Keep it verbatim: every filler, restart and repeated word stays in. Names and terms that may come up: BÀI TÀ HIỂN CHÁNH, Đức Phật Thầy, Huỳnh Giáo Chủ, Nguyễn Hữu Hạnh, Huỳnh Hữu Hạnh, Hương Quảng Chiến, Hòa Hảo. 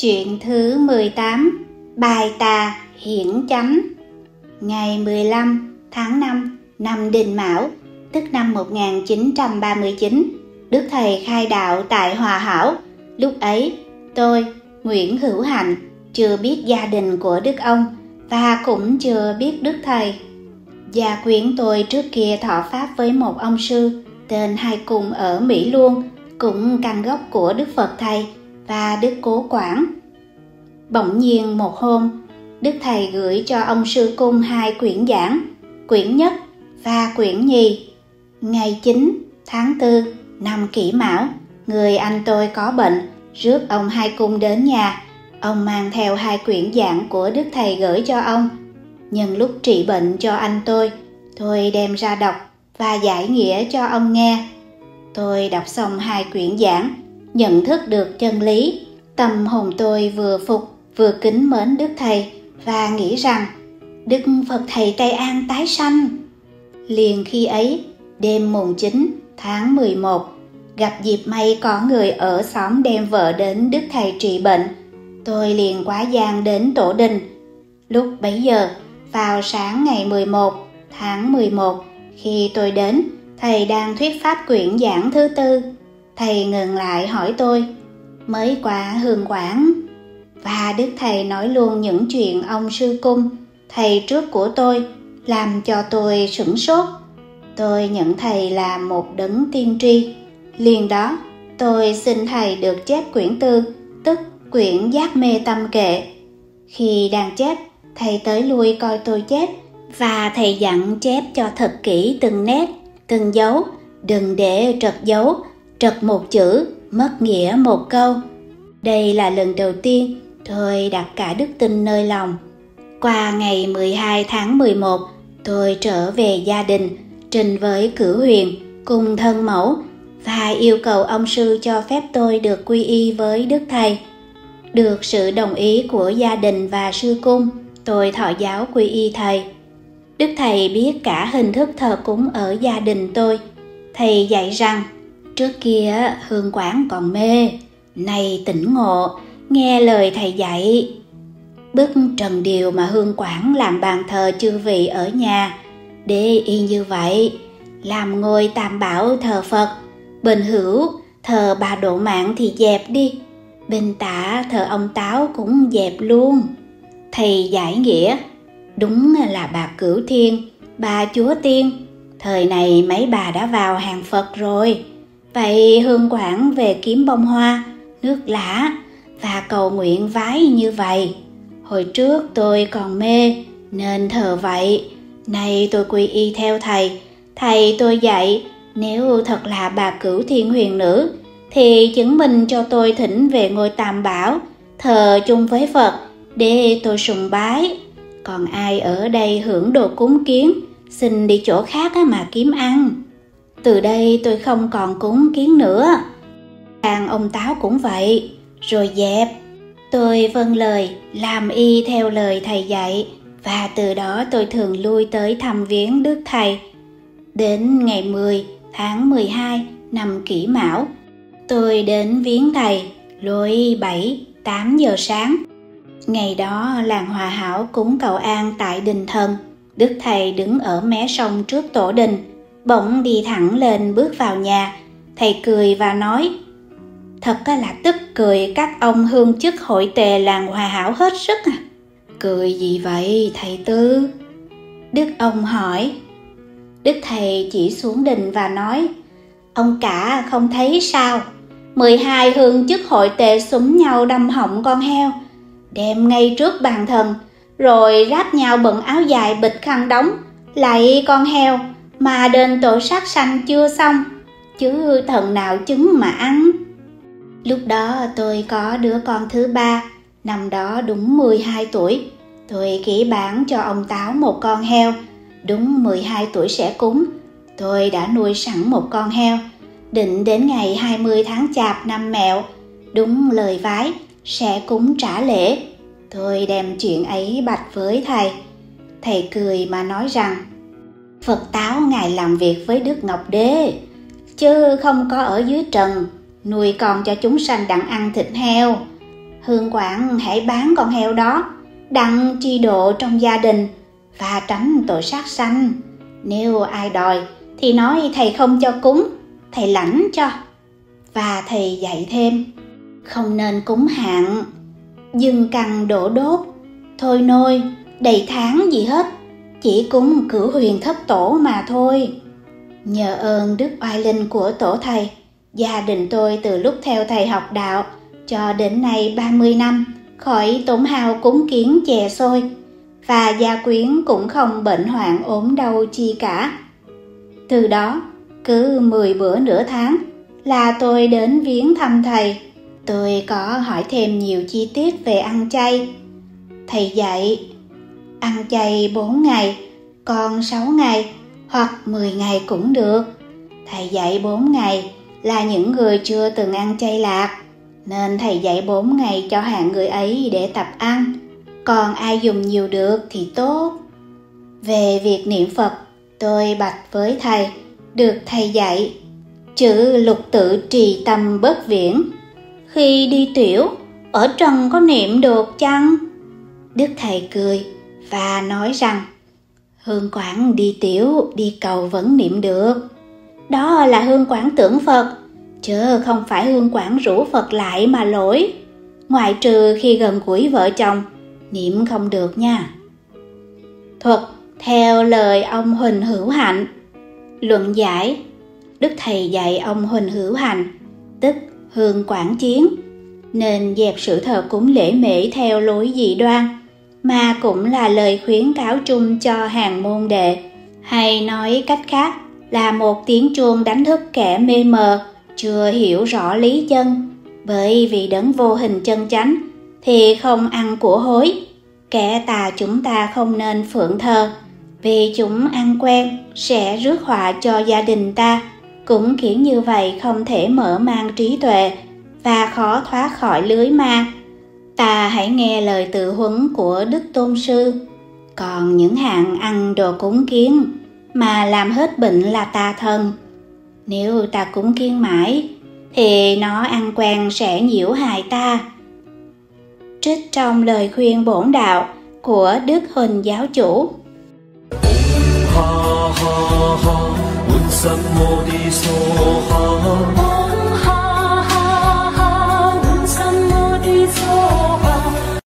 Chuyện thứ mười tám, Bài Tà Hiển Chánh. Ngày mười lăm tháng năm năm Đinh Mão, tức năm một nghìn chín trăm ba mươi chín, Đức Thầy khai đạo tại Hòa Hảo. Lúc ấy, tôi, Nguyễn Hữu Hạnh, chưa biết gia đình của Đức ông và cũng chưa biết Đức Thầy. Gia quyến tôi trước kia thọ pháp với một ông sư tên Hai Cùng ở Mỹ luôn, cũng căn gốc của Đức Phật Thầy và Đức Cố Quảng. Bỗng nhiên một hôm, Đức Thầy gửi cho ông sư Cung hai quyển giảng, quyển nhất và quyển nhì. Ngày chín tháng tư năm Kỷ Mão, người anh tôi có bệnh, rước ông Hai Cung đến nhà. Ông mang theo hai quyển giảng của Đức Thầy gửi cho ông. Nhưng lúc trị bệnh cho anh tôi, tôi đem ra đọc và giải nghĩa cho ông nghe. Tôi đọc xong hai quyển giảng, nhận thức được chân lý, tâm hồn tôi vừa phục vừa kính mến Đức Thầy và nghĩ rằng Đức Phật Thầy Tây An tái sanh. Liền khi ấy, đêm mùng chín tháng mười một, gặp dịp may có người ở xóm đem vợ đến Đức Thầy trị bệnh, tôi liền quá giang đến tổ đình. Lúc bấy giờ, vào sáng ngày mười một tháng mười một, khi tôi đến, Thầy đang thuyết pháp quyển giảng thứ tư. Thầy ngừng lại hỏi tôi, mới qua Hương Quảng. Và Đức Thầy nói luôn những chuyện ông sư Cung, thầy trước của tôi, làm cho tôi sửng sốt. Tôi nhận Thầy là một đấng tiên tri. Liền đó, tôi xin Thầy được chép quyển tư, tức quyển Giác Mê Tâm Kệ. Khi đang chép, Thầy tới lui coi tôi chép, và Thầy dặn chép cho thật kỹ từng nét, từng dấu, đừng để trật dấu, trật một chữ, mất nghĩa một câu. Đây là lần đầu tiên tôi đặt cả đức tin nơi lòng. Qua ngày mười hai tháng mười một, tôi trở về gia đình, trình với cửu huyền cùng thân mẫu và yêu cầu ông sư cho phép tôi được quy y với Đức Thầy. Được sự đồng ý của gia đình và sư Cung, tôi thọ giáo quy y Thầy. Đức Thầy biết cả hình thức thờ cúng ở gia đình tôi. Thầy dạy rằng, trước kia Hương Quảng còn mê, nay tỉnh ngộ, nghe lời Thầy dạy. Bức trần điều mà Hương Quảng làm bàn thờ chư vị ở nhà, để y như vậy, làm ngôi Tam Bảo thờ Phật, bên hữu thờ Bà Độ Mạng thì dẹp đi, bên tả thờ ông Táo cũng dẹp luôn. Thầy giải nghĩa, đúng là bà Cửu Thiên, bà Chúa Tiên, thời này mấy bà đã vào hàng Phật rồi. Vậy Hương Quảng về kiếm bông hoa, nước lã và cầu nguyện vái như vậy. Hồi trước tôi còn mê nên thờ vậy, nay tôi quy y theo Thầy. Thầy tôi dạy, nếu thật là bà Cửu Thiên Huyền Nữ thì chứng minh cho tôi thỉnh về ngôi Tam Bảo, thờ chung với Phật để tôi sùng bái. Còn ai ở đây hưởng đồ cúng kiến, xin đi chỗ khác mà kiếm ăn. Từ đây tôi không còn cúng kiến nữa. Đàn ông Táo cũng vậy, rồi dẹp. Tôi vâng lời, làm y theo lời Thầy dạy, và từ đó tôi thường lui tới thăm viếng Đức Thầy. Đến ngày mười tháng mười hai năm Kỷ Mão, tôi đến viếng Thầy lối bảy tám giờ sáng. Ngày đó làng Hòa Hảo cúng cầu an tại đình thần. Đức Thầy đứng ở mé sông trước tổ đình, bỗng đi thẳng lên bước vào nhà. Thầy cười và nói, thật là tức cười các ông hương chức hội tề làng Hòa Hảo hết sức à. Cười gì vậy Thầy Tư? Đức ông hỏi. Đức Thầy chỉ xuống đình và nói, ông cả không thấy sao? mười hai hương chức hội tề súng nhau đâm họng con heo, đem ngay trước bàn thần, rồi ráp nhau bận áo dài bịch khăn đóng, lại con heo mà đền tội sát sanh chưa xong, chứ thần nào chứng mà ăn. Lúc đó tôi có đứa con thứ ba, năm đó đúng mười hai tuổi. Tôi kỹ bán cho ông Táo một con heo, đúng mười hai tuổi sẽ cúng. Tôi đã nuôi sẵn một con heo, định đến ngày hai mươi tháng chạp năm Mẹo, đúng lời vái, sẽ cúng trả lễ. Tôi đem chuyện ấy bạch với Thầy. Thầy cười mà nói rằng, Phật Táo ngài làm việc với Đức Ngọc Đế, chứ không có ở dưới trần nuôi con cho chúng sanh đặng ăn thịt heo. Hương quản hãy bán con heo đó, đặng tri độ trong gia đình và tránh tội sát sanh. Nếu ai đòi thì nói thầy không cho cúng, thầy lãnh cho. Và thầy dạy thêm, không nên cúng hạn, dừng cằn đổ đốt, thôi nôi, đầy tháng gì hết, chỉ cúng cửu huyền thất tổ mà thôi. Nhờ ơn đức oai linh của tổ thầy, gia đình tôi từ lúc theo thầy học đạo cho đến nay ba mươi năm, khỏi tổn hào cúng kiến chè xôi, và gia quyến cũng không bệnh hoạn ốm đau chi cả. Từ đó, cứ mười bữa nửa tháng là tôi đến viếng thăm thầy. Tôi có hỏi thêm nhiều chi tiết về ăn chay. Thầy dạy, ăn chay bốn ngày, còn sáu ngày hoặc mười ngày cũng được. Thầy dạy bốn ngày là những người chưa từng ăn chay lạc, nên thầy dạy bốn ngày cho hạng người ấy để tập ăn. Còn ai dùng nhiều được thì tốt. Về việc niệm Phật, tôi bạch với thầy, được thầy dạy chữ lục tự trì tâm bất viễn. Khi đi tiểu, ở trần có niệm được chăng? Đức thầy cười và nói rằng, hương quảng đi tiểu, đi cầu vẫn niệm được. Đó là hương quảng tưởng Phật, chứ không phải hương quảng rủ Phật lại mà lỗi. Ngoại trừ khi gần gũi vợ chồng, niệm không được nha. Thuật theo lời ông Huỳnh Hữu Hạnh. Luận giải, đức thầy dạy ông Huỳnh Hữu Hạnh, tức Hương Quảng Chiến, nên dẹp sự thờ cúng lễ mễ theo lối dị đoan, mà cũng là lời khuyến cáo chung cho hàng môn đệ, hay nói cách khác là một tiếng chuông đánh thức kẻ mê mờ chưa hiểu rõ lý chân. Bởi vì đấng vô hình chân chánh thì không ăn của hối, kẻ tà chúng ta không nên phượng thờ, vì chúng ăn quen sẽ rước họa cho gia đình ta, cũng khiến như vậy không thể mở mang trí tuệ và khó thoát khỏi lưới ma. Ta hãy nghe lời tự huấn của Đức Tôn Sư. Còn những hạng ăn đồ cúng kiến mà làm hết bệnh là tà thần. Nếu ta cúng kiến mãi thì nó ăn quen sẽ nhiễu hại ta. Trích trong lời khuyên bổn đạo của Đức Huỳnh Giáo Chủ. Om ha ha ha, Sam Modi Soha.